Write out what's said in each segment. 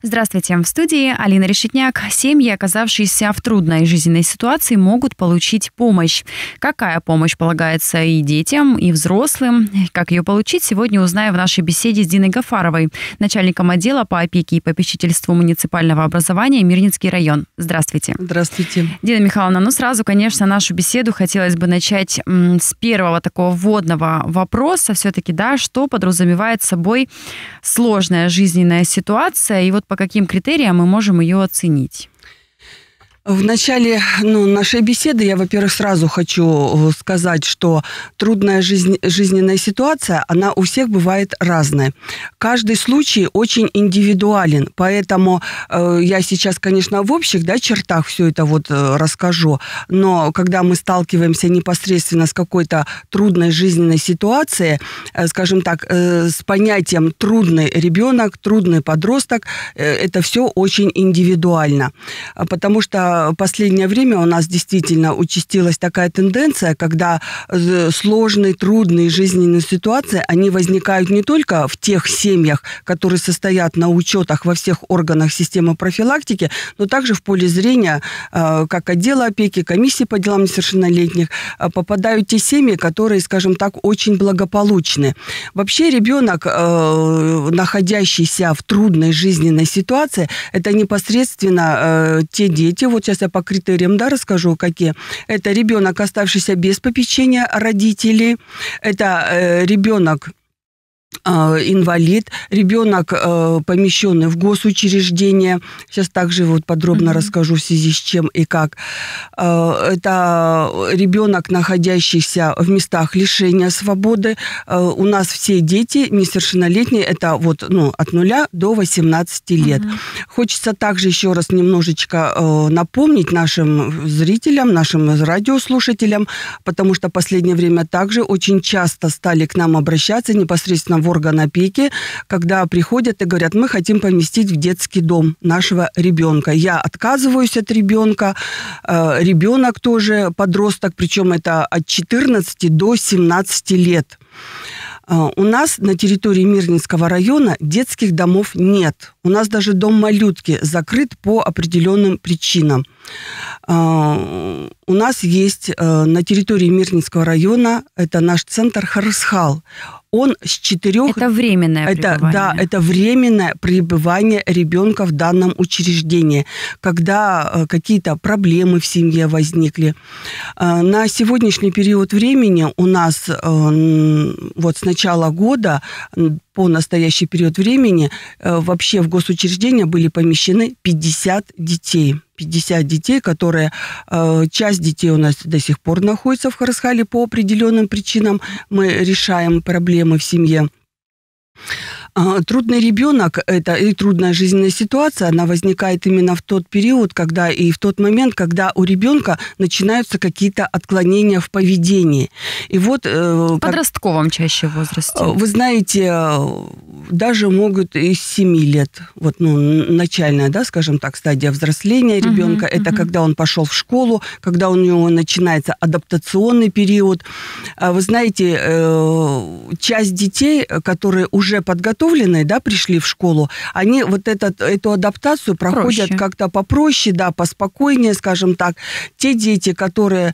Здравствуйте. В студии Алина Решетняк. Семьи, оказавшиеся в трудной жизненной ситуации, могут получить помощь. Какая помощь полагается и детям, и взрослым? Как ее получить, сегодня узнаем в нашей беседе с Диной Гафаровой, начальником отдела по опеке и попечительству муниципального образования Мирнинский район. Здравствуйте. Здравствуйте. Дина Михайловна, ну сразу, конечно, нашу беседу хотелось бы начать с первого такого вводного вопроса. Все-таки, да, что подразумевает собой сложная жизненная ситуация, и вот по каким критериям мы можем ее оценить? В начале нашей беседы я, во-первых, сразу хочу сказать, что трудная жизненная ситуация, она у всех бывает разная. Каждый случай очень индивидуален, поэтому я сейчас, конечно, в общих чертах все это расскажу, но когда мы сталкиваемся непосредственно с какой-то трудной жизненной ситуацией, скажем так, с понятием «трудный ребенок», «трудный подросток», это все очень индивидуально, потому что в последнее время у нас действительно участилась такая тенденция, когда сложные, трудные жизненные ситуации, они возникают не только в тех семьях, которые состоят на учетах во всех органах системы профилактики, но также в поле зрения как отдела опеки, комиссии по делам несовершеннолетних попадают те семьи, которые, скажем так, очень благополучны. Вообще ребенок, находящийся в трудной жизненной ситуации, это непосредственно те дети, вот сейчас я по критериям расскажу, какие. Это ребенок, оставшийся без попечения родителей, это ребенок инвалид, ребенок, помещенный в госучреждение. Сейчас также подробно расскажу, в связи с чем и как. Это ребенок, находящийся в местах лишения свободы. У нас все дети несовершеннолетние, это от 0 до 18 лет. Хочется также еще раз немножечко напомнить нашим зрителям, нашим радиослушателям, потому что в последнее время также очень часто стали к нам обращаться непосредственно в орган опеки, когда приходят и говорят: мы хотим поместить в детский дом нашего ребенка. Я отказываюсь от ребенка. Ребенок тоже подросток, причем это от 14 до 17 лет. У нас на территории Мирнинского района детских домов нет. У нас даже дом малютки закрыт по определенным причинам. У нас есть на территории Мирнинского района, это наш центр Харасхал. Он с 4... Это временное пребывание. Да, это временное пребывание ребенка в данном учреждении, когда какие-то проблемы в семье возникли. На сегодняшний период времени у нас с начала года по настоящий период времени вообще в госучреждения были помещены 50 детей. 50 детей, которые... Часть детей у нас до сих пор находится в Харасхале по определенным причинам. Мы решаем проблемы в семье. Трудный ребенок, это и трудная жизненная ситуация, она возникает именно в тот период, когда и в тот момент, когда у ребенка начинаются какие-то отклонения в поведении. И в подростковом чаще возрасте. Вы знаете, даже могут и с 7 лет. Начальная, скажем так, стадия взросления ребенка, это когда он пошел в школу, когда у него начинается адаптационный период. Вы знаете, часть детей, которые уже подготовлены, пришли в школу, они эту адаптацию проходят как-то попроще, поспокойнее, скажем так. Те дети, которые,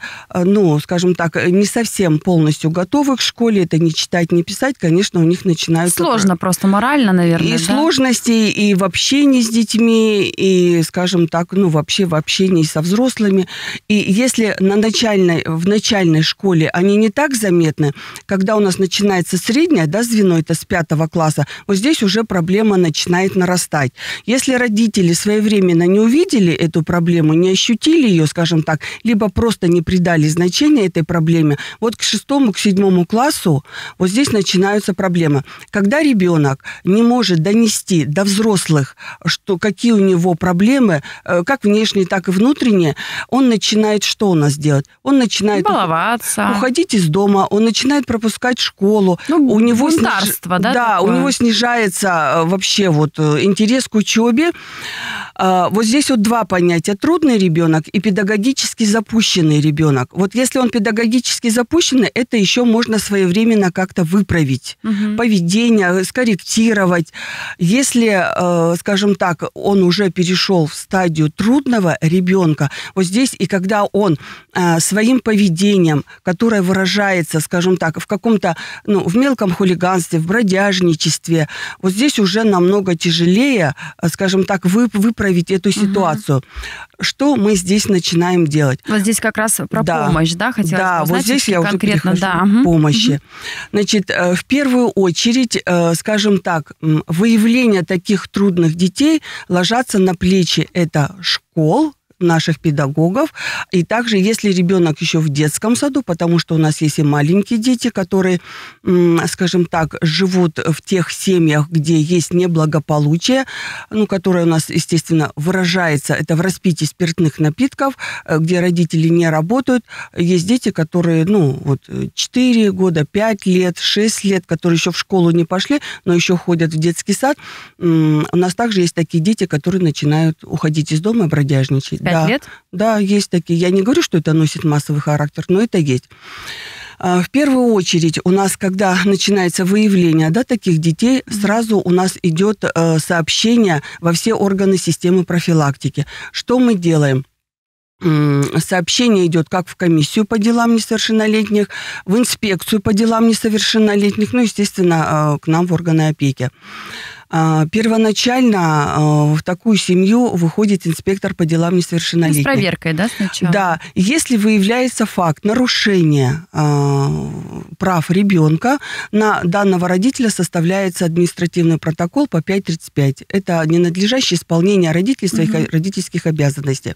скажем так, не совсем полностью готовы к школе, это не читать, не писать, конечно, у них начинаются... Сложно просто морально, наверное, и сложности, и в общении с детьми, и, скажем так, вообще в общении со взрослыми. И если в начальной школе они не так заметны, когда у нас начинается среднее, звено, это с 5 класса, вот здесь уже проблема начинает нарастать. Если родители своевременно не увидели эту проблему, не ощутили ее, скажем так, либо просто не придали значения этой проблеме, к 6-7 классу вот здесь начинаются проблемы. Когда ребенок не может донести до взрослых, что какие у него проблемы, как внешние, так и внутренние, он начинает что у нас делать? Он начинает баловаться, уходить из дома, он начинает пропускать школу. У него бунтарство, у него снижается вообще интерес к учебе. Вот здесь два понятия: трудный ребенок и педагогически запущенный ребенок. Вот если он педагогически запущенный, это еще можно своевременно как-то выправить. Поведение, корректировать. Если, скажем так, он уже перешел в стадию трудного ребенка, вот здесь, и когда он своим поведением, которое выражается, скажем так, в каком-то, в мелком хулиганстве, в бродяжничестве, вот здесь уже намного тяжелее, скажем так, выправить эту ситуацию. Что мы здесь начинаем делать? Вот здесь как раз про помощь, да? Хотелось узнать, вот здесь я уже перехожу к помощи. Значит, в первую очередь, скажем так, выявление таких трудных детей ложатся на плечи это школ, наших педагогов, и также, если ребенок еще в детском саду, потому что у нас есть и маленькие дети, которые, скажем так, живут в тех семьях, где есть неблагополучие, которое у нас, естественно, выражается, это в распитии спиртных напитков, где родители не работают. Есть дети, которые, 4 года, 5 лет, 6 лет, которые еще в школу не пошли, но еще ходят в детский сад. У нас также есть такие дети, которые начинают уходить из дома и бродяжничать. 5 лет? Да, есть такие. Я не говорю, что это носит массовый характер, но это есть. В первую очередь у нас, когда начинается выявление таких детей, сразу у нас идет сообщение во все органы системы профилактики. Что мы делаем? Сообщение идет как в комиссию по делам несовершеннолетних, в инспекцию по делам несовершеннолетних, естественно, к нам в органы опеки. Первоначально в такую семью выходит инспектор по делам несовершеннолетних. С проверкой, да, сначала? Да. Если выявляется факт нарушения прав ребенка, на данного родителя составляется административный протокол по 5.35. Это ненадлежащее исполнение родителей своих родительских обязанностей.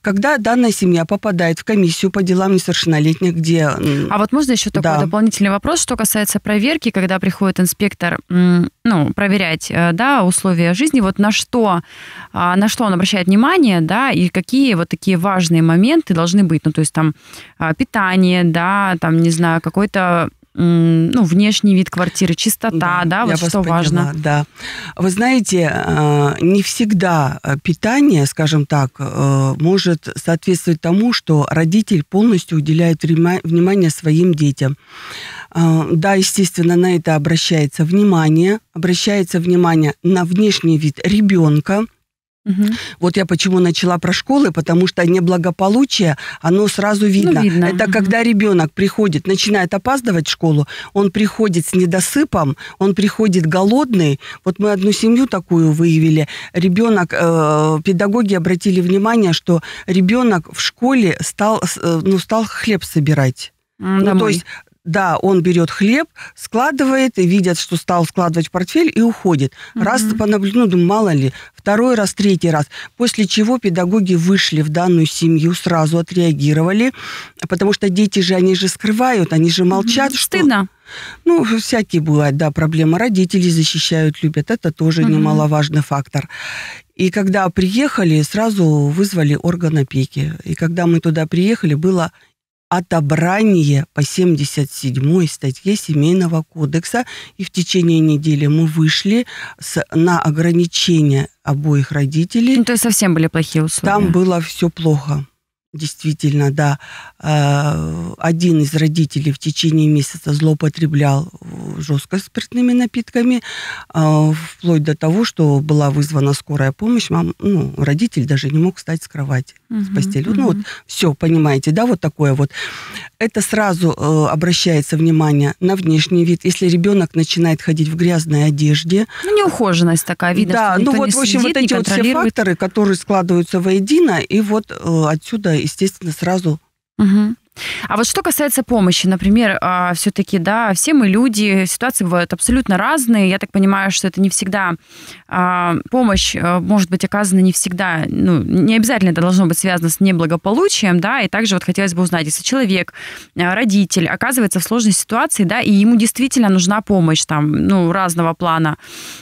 Когда данная семья попадает в комиссию по делам несовершеннолетних, где... А вот можно еще такой дополнительный вопрос, что касается проверки, когда приходит инспектор, проверять условия жизни, вот на что он обращает внимание, и какие вот такие важные моменты должны быть, то есть там питание, какой-то внешний вид квартиры, чистота, вот что важно. Да. Вы знаете, не всегда питание, скажем так, может соответствовать тому, что родитель полностью уделяет внимание своим детям. Да, естественно, на это обращается внимание. Обращается внимание на внешний вид ребенка. Вот я почему начала про школы, потому что неблагополучие, оно сразу видно. Видно. Это когда ребенок приходит, начинает опаздывать в школу, он приходит с недосыпом, он приходит голодный. Вот мы одну семью такую выявили. Ребенок, педагоги обратили внимание, что ребенок в школе стал хлеб собирать. То есть... Да, он берет хлеб, складывает, и видят, что стал складывать в портфель, и уходит. Раз понаблюдаю, думаю, мало ли, второй раз, третий раз. После чего педагоги вышли в данную семью, сразу отреагировали, потому что дети же, они же скрывают, они же молчат. Стыдно. Всякие бывают, проблемы. Родители защищают, любят. Это тоже немаловажный фактор. И когда приехали, сразу вызвали орган опеки. И когда мы туда приехали, было... отобрание по 77-й статье Семейного кодекса. И в течение недели мы вышли на ограничение обоих родителей. То есть совсем были плохие условия. Там было все плохо. Действительно, да. Один из родителей в течение месяца злоупотреблял жестко спиртными напитками, вплоть до того, что была вызвана скорая помощь. Родитель даже не мог встать с кровати, с постели. Все, понимаете, вот такое вот. Это сразу обращается внимание на внешний вид. Если ребенок начинает ходить в грязной одежде... неухоженность такая, видно, что никто не следит, вот эти вот все факторы, которые складываются воедино, и вот отсюда, естественно, сразу... А вот что касается помощи, например, все-таки, все мы люди, ситуации бывают абсолютно разные. Я так понимаю, что это не всегда помощь может быть оказана не всегда, не обязательно это должно быть связано с неблагополучием, и также вот хотелось бы узнать, если человек, родитель, оказывается в сложной ситуации, и ему действительно нужна помощь, разного плана,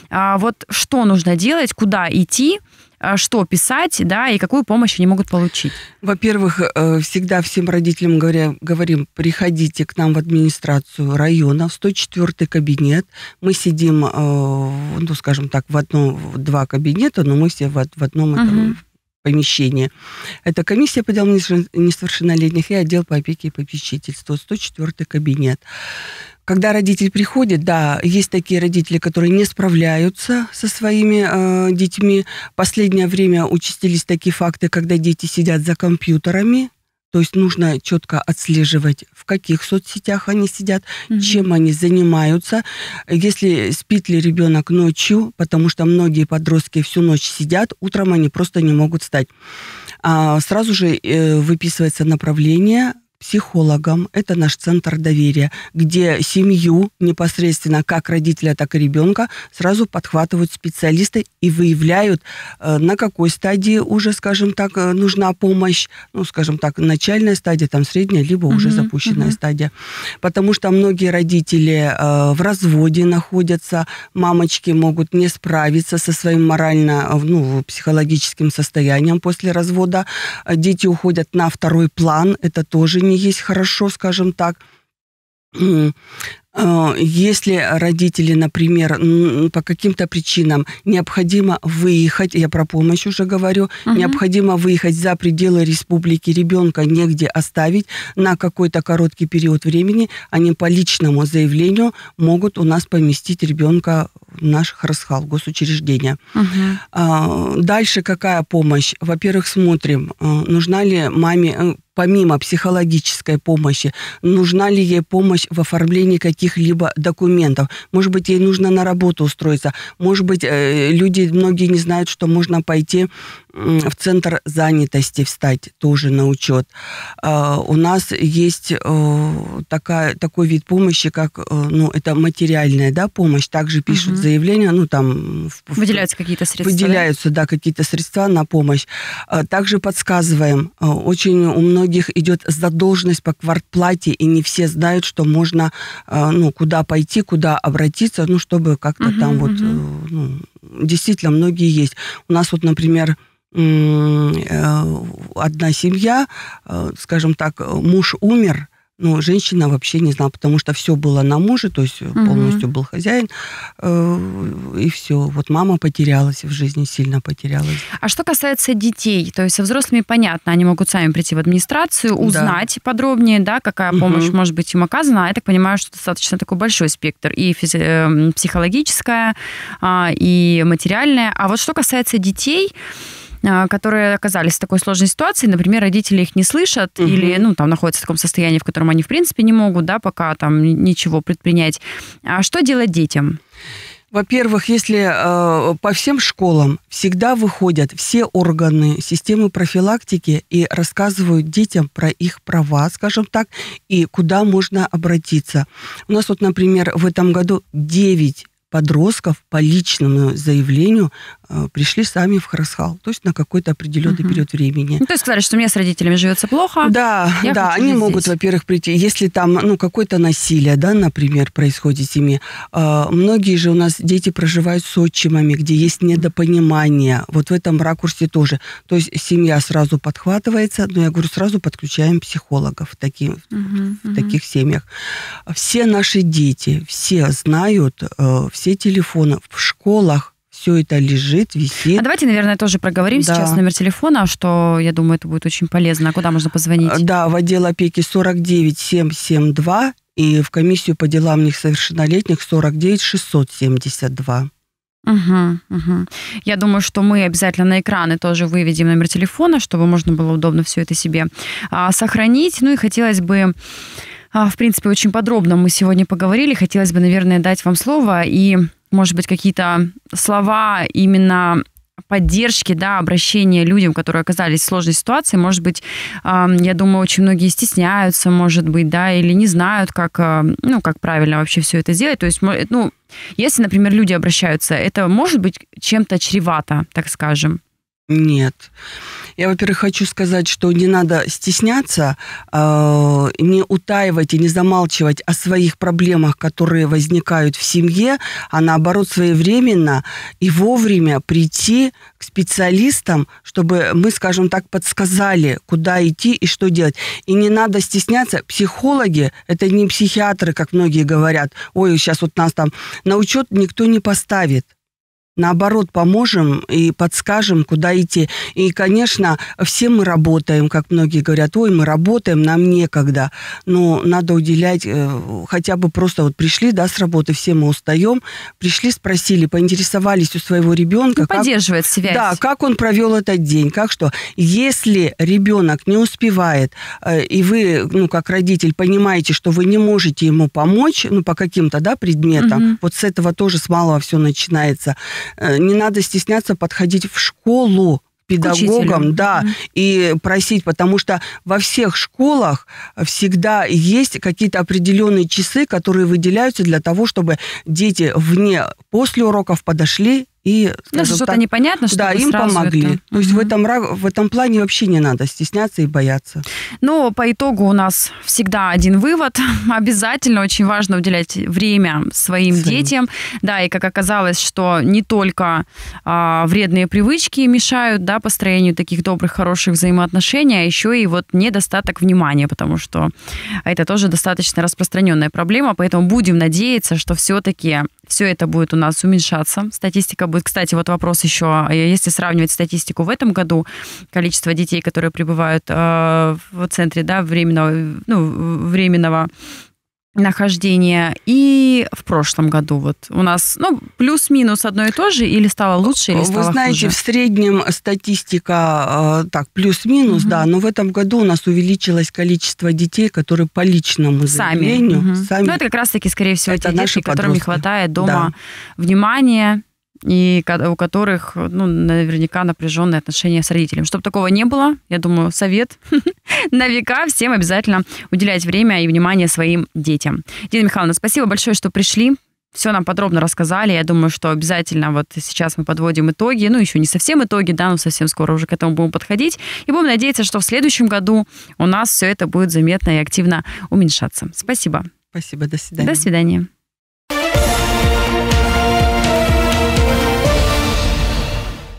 вот что нужно делать, куда идти, что писать, и какую помощь они могут получить? Во-первых, всегда всем родителям говорим, приходите к нам в администрацию района, в 104-й кабинет. Мы сидим, скажем так, в два кабинета, но мы все в одном помещении. Это комиссия по делам несовершеннолетних и отдел по опеке и попечительству, 104-й кабинет. Когда родитель приходит, да, есть такие родители, которые не справляются со своими детьми. В последнее время участились такие факты, когда дети сидят за компьютерами. То есть нужно четко отслеживать, в каких соцсетях они сидят, чем они занимаются, если спит ли ребенок ночью, потому что многие подростки всю ночь сидят, утром они просто не могут встать. Сразу же выписывается направление психологам, это наш центр доверия, где семью непосредственно, как родителя, так и ребенка, сразу подхватывают специалисты и выявляют, на какой стадии уже, скажем так, нужна помощь, ну, скажем так, начальная стадия, там средняя, либо уже запущенная стадия. Потому что многие родители в разводе находятся, мамочки могут не справиться со своим морально-психологическим состоянием после развода, дети уходят на второй план, это тоже не есть хорошо, скажем так. Если родители, например, по каким-то причинам необходимо выехать, я про помощь уже говорю, необходимо выехать за пределы республики, ребенка негде оставить на какой-то короткий период времени, они по личному заявлению могут у нас поместить ребенка в наш Харасхал, госучреждение. Дальше какая помощь? Во-первых, смотрим, нужна ли маме, помимо психологической помощи, нужна ли ей помощь в оформлении каких-либо документов. Может быть, ей нужно на работу устроиться. Может быть, люди, многие не знают, что можно пойти в центр занятости, встать тоже на учет. У нас есть такой вид помощи, как это материальная, да, помощь. Также пишут заявления, там... Выделяются какие-то средства. Выделяются, да, какие-то средства на помощь. Также подсказываем. Очень у многих идет задолженность по квартплате, и не все знают, что можно, куда пойти, куда обратиться, чтобы как-то действительно многие есть. У нас например, одна семья, скажем так, муж умер, женщина вообще не знала, потому что все было на муже, то есть полностью был хозяин, и все. Мама потерялась в жизни, сильно потерялась. А что касается детей, то есть со взрослыми понятно, они могут сами прийти в администрацию, узнать подробнее, да, какая помощь может быть им оказана. А я так понимаю, что достаточно такой большой спектр, и психологическая, и материальная. А что касается детей, которые оказались в такой сложной ситуации, например, родители их не слышат или, находятся в таком состоянии, в котором они, в принципе, не могут, да, пока там ничего предпринять. А что делать детям? Во-первых, если по всем школам всегда выходят все органы системы профилактики и рассказывают детям про их права, скажем так, и куда можно обратиться. У нас, например, в этом году 9 подростков по личному заявлению пришли сами в Харасхал, то есть на какой-то определенный период времени. То есть сказали, что мне с родителями живется плохо. Да, они могут, во-первых, прийти, если там какое-то насилие, да, например, происходит в семье. Многие же у нас дети проживают с отчимами, где есть недопонимание. В этом ракурсе тоже. То есть семья сразу подхватывается, но я говорю, сразу подключаем психологов в таких семьях. Все наши дети, все знают, все телефоны в школах, все это лежит, висит. А давайте, наверное, тоже проговорим сейчас номер телефона, что, я думаю, это будет очень полезно. Куда можно позвонить? Да, в отдел опеки 49 772 и в комиссию по делам несовершеннолетних 49 672. Я думаю, что мы обязательно на экраны тоже выведем номер телефона, чтобы можно было удобно все это себе сохранить. Ну и хотелось бы, в принципе, очень подробно мы сегодня поговорили. Хотелось бы, наверное, дать вам слово и... Может быть, какие-то слова именно поддержки, да, обращения людям, которые оказались в сложной ситуации. Может быть, я думаю, очень многие стесняются, может быть, да, или не знают, как правильно вообще все это сделать. То есть, если, например, люди обращаются, это может быть чем-то чревато, так скажем? Нет. Я, во-первых, хочу сказать, что не надо стесняться, не утаивать и не замалчивать о своих проблемах, которые возникают в семье, а наоборот своевременно и вовремя прийти к специалистам, чтобы мы, скажем так, подсказали, куда идти и что делать. И не надо стесняться. Психологи – это не психиатры, как многие говорят. Ой, сейчас нас там на учет никто не поставит. наоборот, поможем и подскажем, куда идти. И, конечно, все мы работаем, как многие говорят, ой, мы работаем, нам некогда. Но надо уделять, хотя бы просто вот пришли, да, с работы, все мы устаем, пришли, спросили, поинтересовались у своего ребенка. Поддерживает связь. Да, как он провел этот день, как что. Если ребенок не успевает, и вы, ну, как родитель, понимаете, что вы не можете ему помочь, ну, по каким-то, да, предметам, вот с этого тоже с малого все начинается. Не надо стесняться подходить в школу педагогам, да, и просить, потому что во всех школах всегда есть какие-то определенные часы, которые выделяются для того, чтобы дети вне, после уроков подошли и... Ну, что-то непонятно, что да, им помогли. Это... То есть в этом плане вообще не надо стесняться и бояться. Но по итогу у нас всегда один вывод. Обязательно очень важно уделять время своим детям. Да, и как оказалось, что не только вредные привычки мешают, да, построению таких добрых, хороших взаимоотношений, а еще и вот недостаток внимания, потому что это тоже достаточно распространенная проблема. Поэтому будем надеяться, что все-таки все это будет у нас уменьшаться. Статистика будет... Кстати, вот вопрос еще. Если сравнивать статистику в этом году, количество детей, которые пребывают в центре, да, временного нахождения, и в прошлом году вот у нас, ну, плюс-минус одно и то же, или стало лучше, или стало хуже? Вы знаете, в среднем статистика так, плюс-минус, да, но в этом году у нас увеличилось количество детей, которые по личному заявлению... Сами. Ну, это как раз-таки, скорее всего, это те дети, которым не хватает дома внимания, и у которых, ну, наверняка напряженные отношения с родителями. Чтобы такого не было, я думаю, совет на века всем обязательно уделять время и внимание своим детям. Дина Михайловна, спасибо большое, что пришли. Все нам подробно рассказали. Я думаю, что обязательно вот сейчас мы подводим итоги. Ну, еще не совсем итоги, да, но совсем скоро уже к этому будем подходить. И будем надеяться, что в следующем году у нас все это будет заметно и активно уменьшаться. Спасибо. Спасибо, до свидания. До свидания.